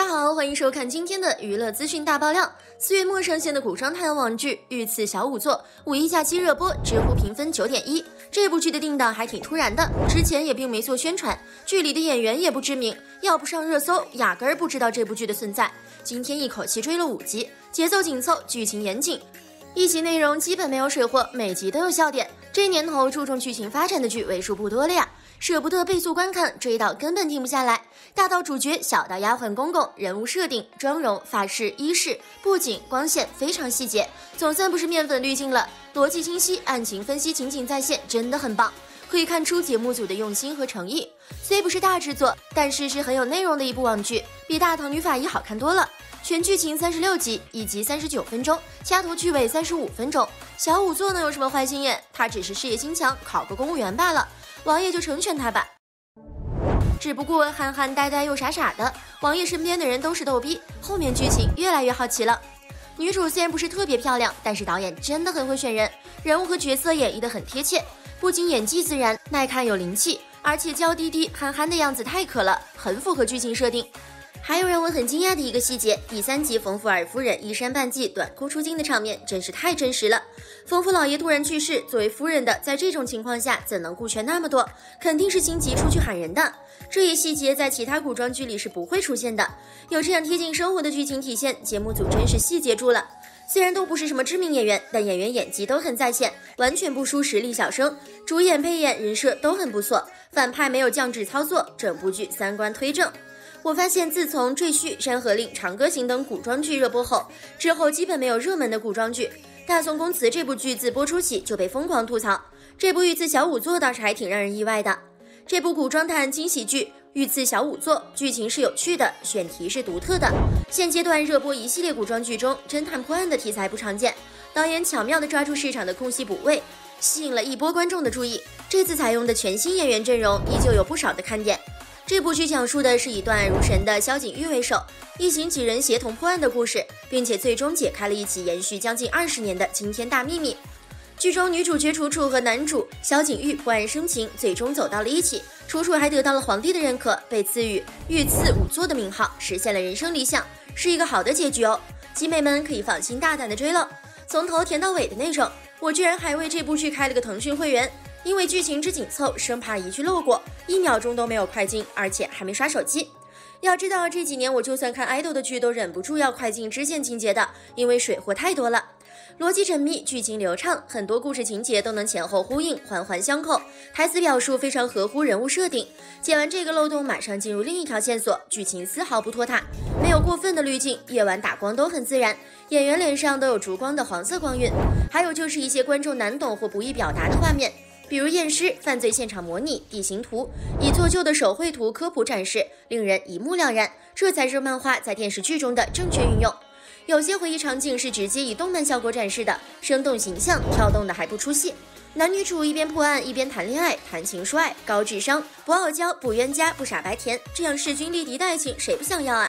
家好，欢迎收看今天的娱乐资讯大爆料。4月末上线的古装探案网剧《御赐小仵作》5一假期热播，知乎评分 9.1。这部剧的定档还挺突然的，之前也并没做宣传，剧里的演员也不知名，要不上热搜，压根儿不知道这部剧的存在。今天一口气追了5集，节奏紧凑，剧情严谨，一集内容基本没有水货，每集都有笑点。这年头注重剧情发展的剧为数不多了呀。 舍不得倍速观看，追到根本停不下来。大到主角，小到丫鬟公公，人物设定、妆容、发饰、衣饰、布景、光线非常细节，总算不是面粉滤镜了。逻辑清晰，案情分析情景再现，真的很棒。可以看出节目组的用心和诚意。虽不是大制作，但是很有内容的一部网剧，比《大唐女法医》好看多了。全剧情36集，一集39分钟，掐头去尾35分钟。小仵作能有什么坏心眼？他只是事业心强，考个公务员罢了。 王爷就成全他吧，只不过憨憨呆呆又傻傻的，王爷身边的人都是逗逼。后面剧情越来越好奇了。女主虽然不是特别漂亮，但是导演真的很会选人，人物和角色演绎的很贴切，不仅演技自然，耐看有灵气，而且娇滴滴憨憨的样子太可了，很符合剧情设定。还有让我很惊讶的一个细节，第3集冯福尔夫人衣衫半系、短裤出镜的场面真是太真实了。 冯福老爷突然去世，作为夫人的，在这种情况下怎能顾全那么多？肯定是心急出去喊人的。这一细节在其他古装剧里是不会出现的，有这样贴近生活的剧情体现，节目组真是细节住了。虽然都不是什么知名演员，但演员演技都很在线，完全不输实力小生。主演、配演、人设都很不错，反派没有降智操作，整部剧三观推正。 我发现，自从《赘婿》《山河令》《长歌行》等古装剧热播后，之后基本没有热门的古装剧。《大宋宫词》这部剧自播出起就被疯狂吐槽，这部《御赐小仵作》倒是还挺让人意外的。这部古装探案惊喜剧《御赐小仵作》剧情是有趣的，选题是独特的。现阶段热播一系列古装剧中，侦探破案的题材不常见，导演巧妙地抓住市场的空隙补位，吸引了一波观众的注意。这次采用的全新演员阵容，依旧有不少的看点。 这部剧讲述的是以断案如神的萧景玉为首，一行几人协同破案的故事，并且最终解开了一起延续将近20年的惊天大秘密。剧中女主角楚楚和男主萧景玉破案生情，最终走到了一起。楚楚还得到了皇帝的认可，被赐予御赐仵作的名号，实现了人生理想，是一个好的结局哦。集美们可以放心大胆的追了，从头甜到尾的那种。我居然还为这部剧开了个腾讯会员。 因为剧情之紧凑，生怕一句漏过，1秒钟都没有快进，而且还没刷手机。要知道这几年我就算看idol的剧，都忍不住要快进支线情节的，因为水货太多了。逻辑缜密，剧情流畅，很多故事情节都能前后呼应，环环相扣，台词表述非常合乎人物设定。解完这个漏洞，马上进入另一条线索，剧情丝毫不拖沓，没有过分的滤镜，夜晚打光都很自然。 演员脸上都有烛光的黄色光晕，还有就是一些观众难懂或不易表达的画面，比如验尸、犯罪现场模拟、地形图，以做旧的手绘图科普展示，令人一目了然。这才是漫画在电视剧中的正确运用。有些回忆场景是直接以动漫效果展示的，生动形象，跳动的还不出戏。男女主一边破案一边谈恋爱，谈情说爱，高智商，不傲娇，不冤家，不傻白甜，这样势均力敌的爱情谁不想要啊？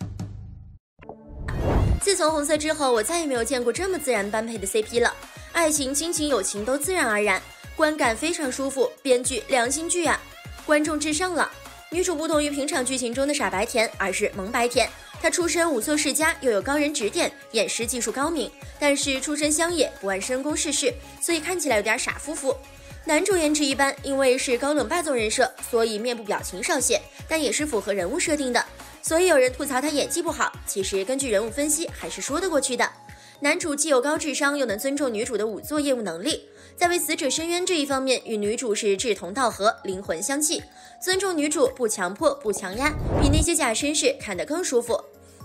自从红色之后，我再也没有见过这么自然般配的 CP 了，爱情、亲情、友情都自然而然，观感非常舒服。编剧良心剧啊，观众至上了。女主不同于平常剧情中的傻白甜，而是萌白甜。她出身仵作世家，又有高人指点，演师技术高明，但是出身乡野，不谙深宫世事，所以看起来有点傻乎乎。男主颜值一般，因为是高冷霸总人设，所以面部表情少些，但也是符合人物设定的。 所以有人吐槽他演技不好，其实根据人物分析还是说得过去的。男主既有高智商，又能尊重女主的仵作业务能力，在为死者伸冤这一方面与女主是志同道合，灵魂相契，尊重女主，不强迫，不强压，比那些假绅士看得更舒服。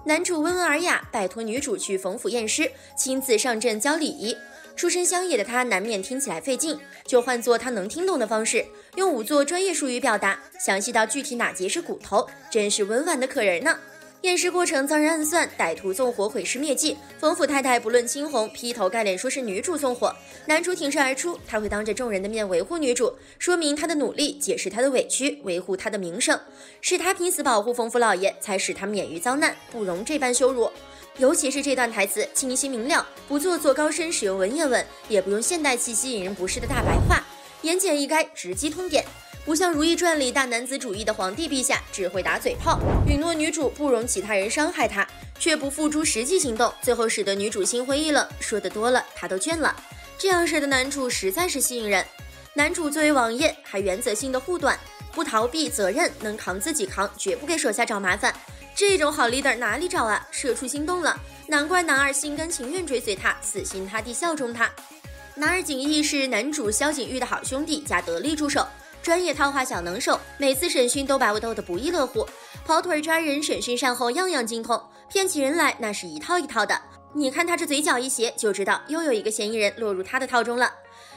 男主温文尔雅，拜托女主去冯府验尸，亲自上阵教礼仪。出身乡野的他难免听起来费劲，就换做他能听懂的方式。 用仵作专业术语表达，详细到具体哪节是骨头，真是温婉的可人呢。验尸过程遭人暗算，歹徒纵火毁尸灭迹。冯府太太不论青红，劈头盖脸说是女主纵火。男主挺身而出，他会当着众人的面维护女主，说明他的努力，解释他的委屈，维护他的名声，是他拼死保护冯府老爷，才使他免于遭难，不容这般羞辱。尤其是这段台词清晰明了，不做作高深，使用文言文，也不用现代气息引人不适的大白话。 言简意赅，直击痛点。不像《如懿传》里大男子主义的皇帝陛下只会打嘴炮。允诺女主不容其他人伤害她，却不付诸实际行动，最后使得女主心灰意冷，说的多了她都倦了。这样式的男主实在是吸引人。男主作为王爷，还原则性的护短，不逃避责任，能扛自己扛，绝不给手下找麻烦。这种好 leader 哪里找啊？社畜心动了，难怪男二心甘情愿追随他，死心塌地效忠他。 男二景逸是男主萧景玉的好兄弟加得力助手，专业套话小能手，每次审讯都把我逗得不亦乐乎。跑腿抓人、审讯善后，样样精通，骗起人来那是一套一套的。你看他这嘴角一斜，就知道又有一个嫌疑人落入他的套中了。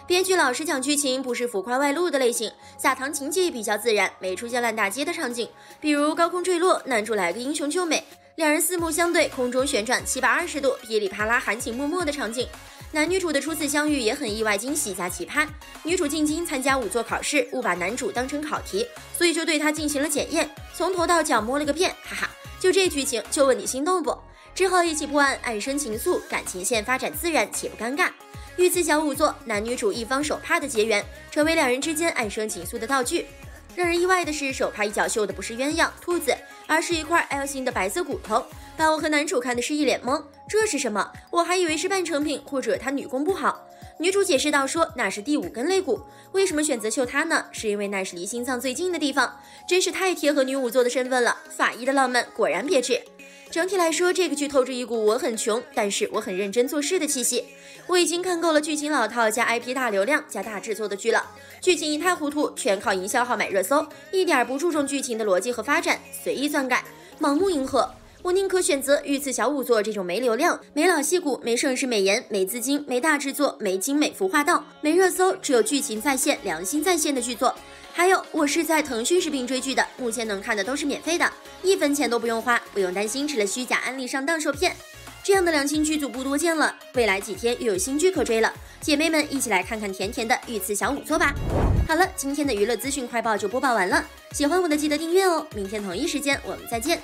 编剧老实讲剧情，不是浮夸外露的类型，撒糖情节比较自然，没出现烂大街的场景，比如高空坠落，男主来个英雄救美，两人四目相对，空中旋转720度，噼里啪啦，含情脉脉的场景。 男女主的初次相遇也很意外、惊喜加期盼。女主进京参加5座考试，误把男主当成考题，所以就对他进行了检验，从头到脚摸了个遍，哈哈！就这剧情，就问你心动不？之后一起破案，暗生情愫，感情线发展自然且不尴尬。遇刺小仵作，男女主一方手帕的结缘，成为两人之间暗生情愫的道具。让人意外的是，手帕一角绣的不是鸳鸯、兔子，而是一块 L 型的白色骨头，把我和男主看的是一脸懵。 这是什么？我还以为是半成品，或者她女工不好。女主解释道说那是第5根肋骨。为什么选择绣它呢？是因为那是离心脏最近的地方，真是太贴合女仵作的身份了。法医的浪漫果然别致。整体来说，这个剧透着一股我很穷，但是我很认真做事的气息。我已经看够了剧情老套加 IP 大流量加大制作的剧了，剧情一塌糊涂，全靠营销号买热搜，一点不注重剧情的逻辑和发展，随意篡改，盲目迎合。 我宁可选择御赐小仵作这种没流量、没老戏骨、没盛世美颜、没资金、没大制作、没精美服化道、没热搜，只有剧情在线、良心在线的剧作。还有，我是在腾讯视频追剧的，目前能看的都是免费的，1分钱都不用花，不用担心吃了虚假安利上当受骗。这样的良心剧组不多见了，未来几天又有新剧可追了，姐妹们一起来看看甜甜的御赐小仵作吧。好了，今天的娱乐资讯快报就播报完了，喜欢我的记得订阅哦，明天同一时间我们再见。